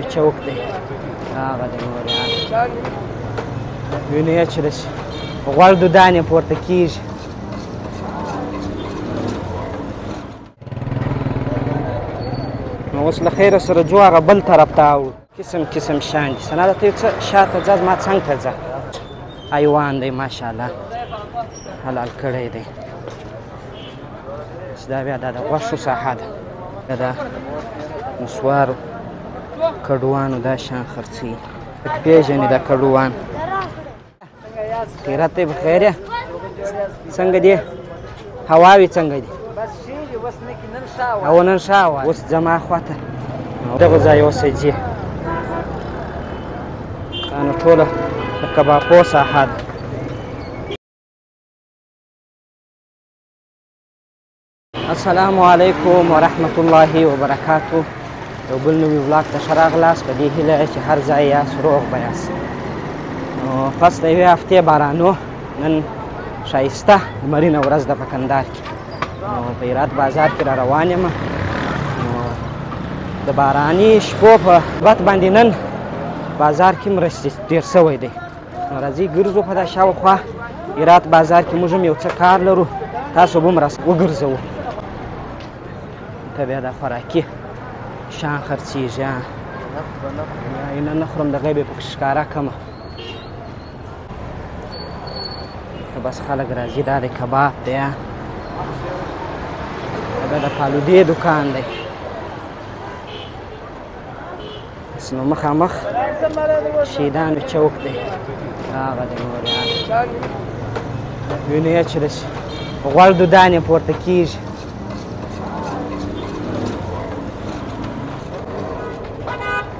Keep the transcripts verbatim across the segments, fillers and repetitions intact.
شوك دي آه غدا يوني يتشرش وغالدو داني بورتكيج وصل خير سرجوا غبل تربتاو قسم قسم شان سنه تيت شات جاز ما سانكزا حيوان دي ما شاء الله حلال كړي دي دا بیا دا وښو ساحه ده دا مسوار کډوانو دا شان خرڅي پیژنې دا کډوان تیراته بخیره څنګه دی هواوي څنګه دی بس شي وس نه کې نن شاو او نن شاو اوس جما خواته دغه ځای اوسې دي کانو ټوله کباب پوسه حد السلام علیکم ورحمت الله وبرکاته یو بل نوی ولاګ ته ښه راغلاست په دې هیله چې هر ځای یاست روغ به یاست نو فصل یوې هفتې بارانو نن ښایسته لمرینه ورځ ده په کندهار کې نو په هرات بازار کې را روان یم نو د باراني شپو په وخت باندې نن بازار کې مرستې ډېر سوی دی نو راځئ ګرځو په دا شاوخوا هرات بازار کې موږ هم یو څه کار لرو تاسو به هم وګرځوو تبعه دا خوراکی شان خرڅیږي یا نه نه خورم دغه به پکې ښکاره کمه بس خلک راځي دا د کباب دی دا د فالودې دوکان دی بس نو مخامخ شیدان چوک دی هغه دی نور ویني چې غوړ دودانې پورته کیږي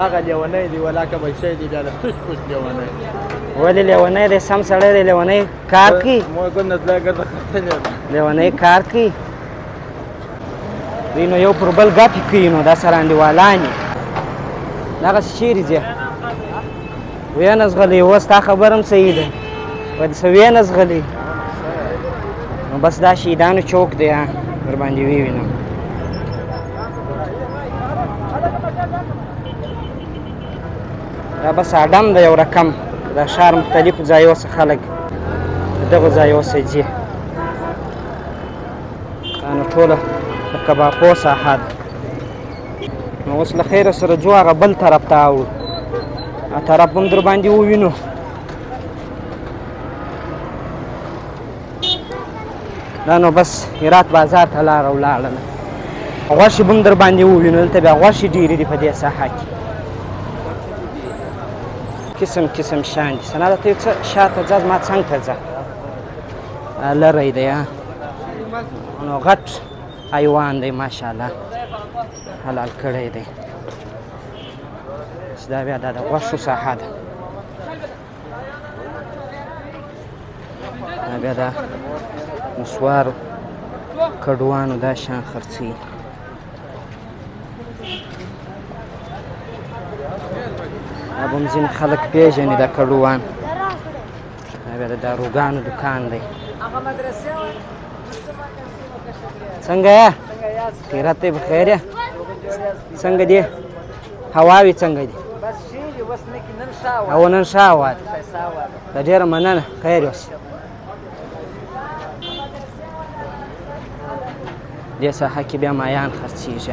هغه لیونی دی ولاکه بچی دی بیا له توش پوش لیونی ولې لیونی دی سم سړی دی لیونی کار کوي لیونی کار کوي دوی نو یو پر بل ګپې کوي نو دا سره انډیوالان یې دغسې چیرې ځې ویې نزغلی اوس ستا خبر هم صحیح دی وایي څه ویې نزغلی نو بس دا شهیدانو چوک دی ورباندې ووینم دا بس اډم د یو رقم د ښار مختلفو ځایو څخه خلک دغو ځایو څخه ځي دا نو ټوله د کبابو ساحه ده نو اوس له خیره سره ځو هغه بل طرف ته اوړو هغه طرف هم در باندې ووینو دا نو بس هرات بازار ته لاره ولاړله غوښې به هم در باندې ووینو دلته بیا غوښې ډېرې دي په دې ساحه کې قسم قسم شان دي سنه ته شاته ځه ما څنګه ځه لری دی نو غټ حیوان دی ماشاءالله حلال کړی دی دا بیا دا د غوښو ساحه ده دا بیا دا نسوارو کډوانو دا شان خرڅي ابم زین خلک پیژنې دا کډوان دا د داروګانو دکان دی څنګه یې تیراته بخیر یې څنګه دی هواوي څنګه دی بس شي اوس نه کې نن شاو او نن شاو دا ډېره مننه خیر اوسې دې ساحه کې بیا مایان خرڅېږي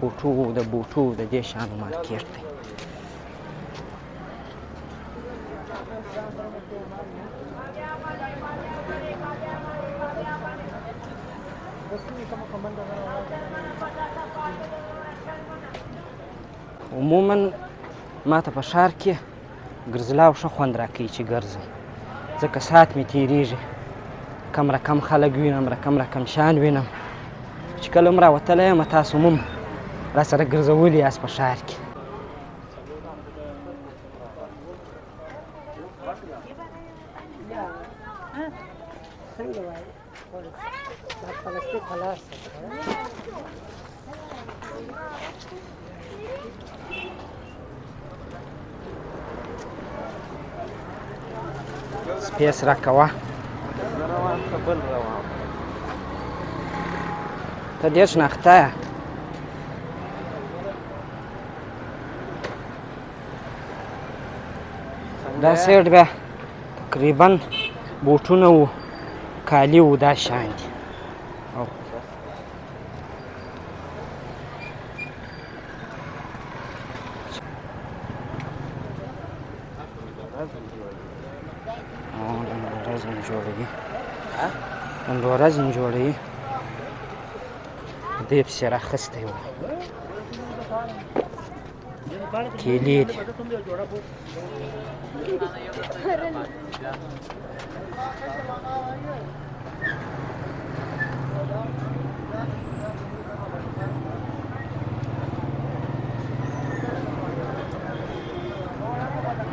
کوټو د بوټو د دې شانو مارکیټ دی عموما ما ته په شار کې ګرځلاو ښه خوند راکوي چې ګرځم، ځکه ساعت مې تېرېږي، کم رقم خلک وینم، رقم رقم شیان وینم، چې کله هم راوتلی یمه تاسو هم راسره ګرځولي یاست په شار کې. سپیس راکوه ته ډېر شناخته یې. دا سیټ بیا تقریبا بوټونه و، کالي و، دا شیان دي. رزن جوړوي دې پسې راخستی و. کیلې دي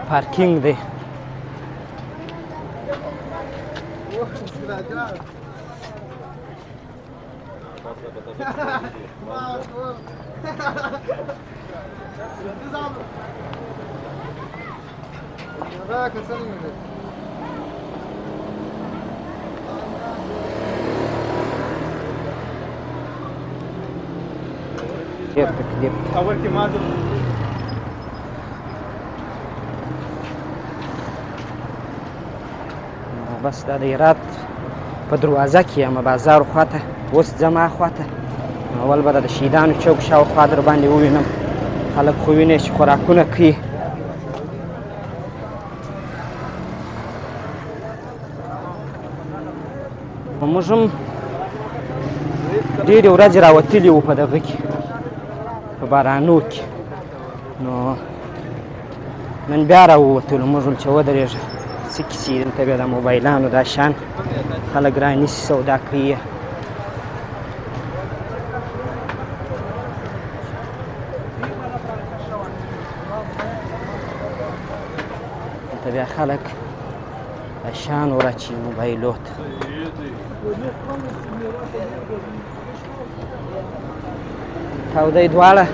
پارکینګ دی. اول کې ما بس دا د هرات په دروازه کې یم، بازار خواته اوس ځم هاخواته. اول به د شهیدانو چوک شاوخوا در باندې ووینم، خلک خو وینې چې خوراکونه کوي. موږ هم ډېرې ورځې راوتلي وو په دغه کې، په بارانو کې. نو نن بیا راووتلو، موږ ول چې ودرېږه څه کیسې دي، دلته بیا د موبایلانو دا شیان خلک رانیسي، سودا کوي. دلته بیا خلک شیان وراچي موبایلو ته. تودې دواړه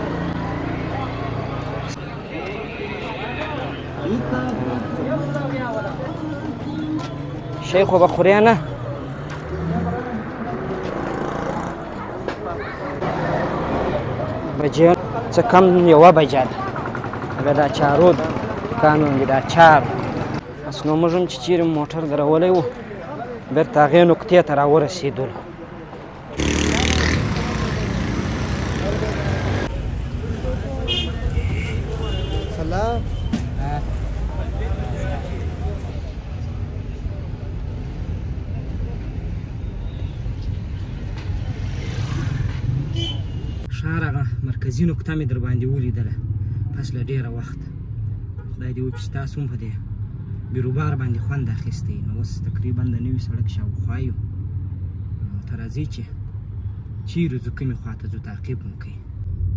شی خو به خورې نه. بجې څه کم یوه بجه ده، هغه دا چارو ده قانون دا چارو. بس نو موږ هم چې چېرې موټر درولی و بېرته هغې نقطې ته راورسېدلو. مرکزي نقطه مې در باندې ولیدله پس له ډېره وخته. خدای دې وکړي چې تاسو هم په دې بیروبار باندې خوند اخیستی. نو اوس تقریبا د نوي سړک شاوخوا یو، ته راځئ چې چیرې ځو، کومې خواته ځو تعقیب مو کوي.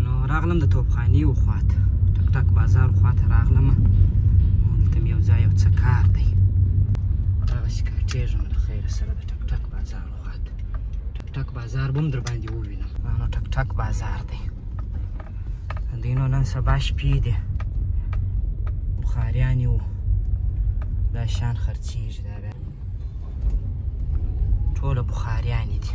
نو راغلم د توپخانې و خواته، ټک ټک بازار خواته راغلم. دلته مې یو ځای یو څه کار دی، همدغسې کاټېږم له خیره سره د ټک ټک بازار خواته. ټک ټک بازار به هم در باندې ووینم. نو ټک ټک بازار دی. دینو نن سبا شپې دي، بخاریان یو دا شان خرڅېږي، دا بیا ټوله بخاریانې دي.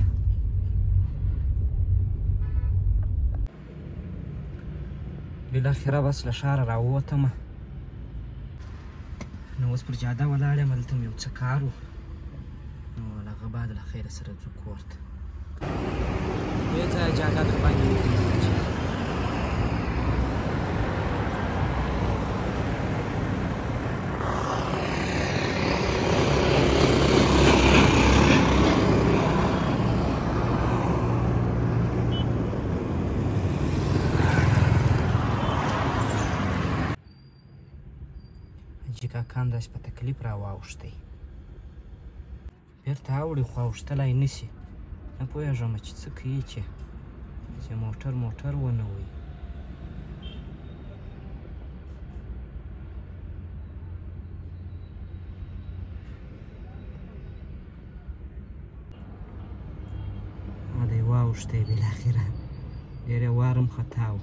بالاخره بس له ښاره راووتمه. نو اوس پر جاده ولاړ یم، هلته مې یو څه کار و، نو له هغه بعد له خیره سره ځو کور ته. دې ځایه جاده در باندې وکړم. امریکا کانداش په تکلیف را واوښتی. بیرته اوړي خو اوښتلی نه شي. نه پوهېږم چې څه کوي چې چې موټر موټر ونه وي. دی واوښتی بالاخره ډېره وارم خطا و.